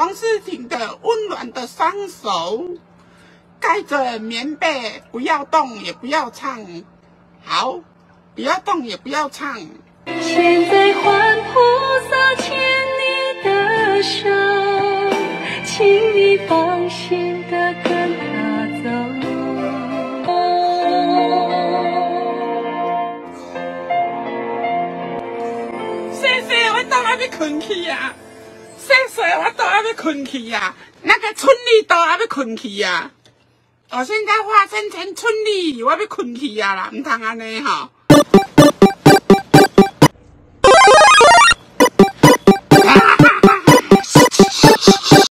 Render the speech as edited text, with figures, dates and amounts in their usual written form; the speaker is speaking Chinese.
王诗婷的温暖的双手，盖着棉被，不要动也不要唱，好，不要动也不要唱。现在换菩萨牵你的手，请你放心的跟他走。 困去呀，细细我都还没困去呀，那个春丽都还没困去呀。哦，现在化身成春丽，我要困去呀啦，唔通安尼吼。